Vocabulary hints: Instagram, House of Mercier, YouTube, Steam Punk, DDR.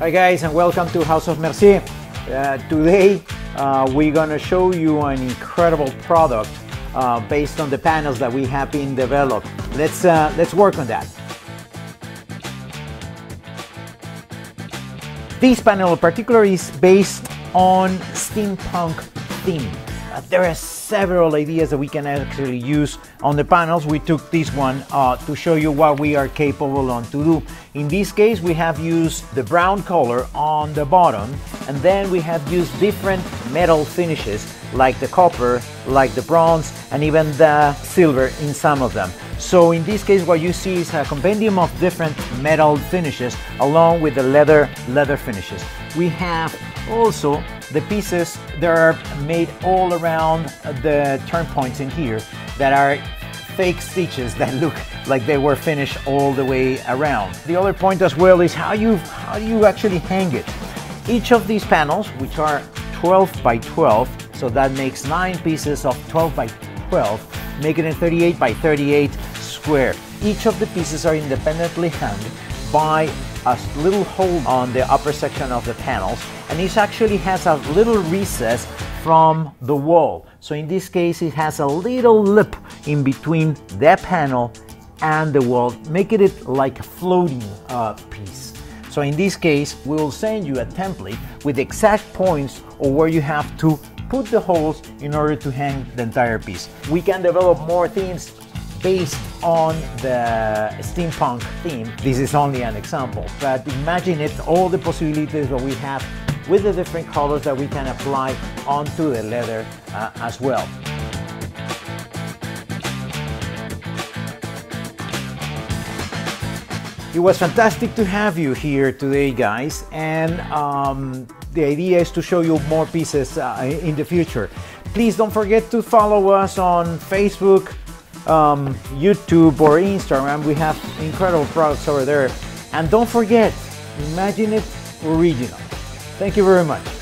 Hi guys, and welcome to House of Mercier. Today we're gonna show you an incredible product based on the panels that we have been developed. Let's work on that. This panel in particular is based on Steam Punk theme. There are several ideas that we can actually use on the panels. We took this one to show you what we are capable on to do. In this case, we have used the brown color on the bottom, and then we have used different metal finishes like the copper, like the bronze, and even the silver in some of them. So in this case, what you see is a compendium of different metal finishes along with the leather finishes. We have also the pieces that are made all around the turn points in here that are fake stitches that look like they were finished all the way around. The other point as well is how you actually hang it. Each of these panels, which are 12 by 12, so that makes 9 pieces of 12 by 12, making it 38 by 38 square. Each of the pieces are independently hung by a little hole on the upper section of the panels, and it actually has a little recess from the wall. So in this case, it has a little lip in between that panel and the wall, making it like a floating piece. So in this case, we will send you a template with exact points or where you have to put the holes in order to hang the entire piece. We can develop more themes based on the steampunk theme. This is only an example, but imagine it, all the possibilities that we have with the different colors that we can apply onto the leather as well. It was fantastic to have you here today, guys, and the idea is to show you more pieces in the future. Please don't forget to follow us on Facebook, YouTube, or Instagram. We have incredible products over there. And don't forget, imagine it original. Thank you very much.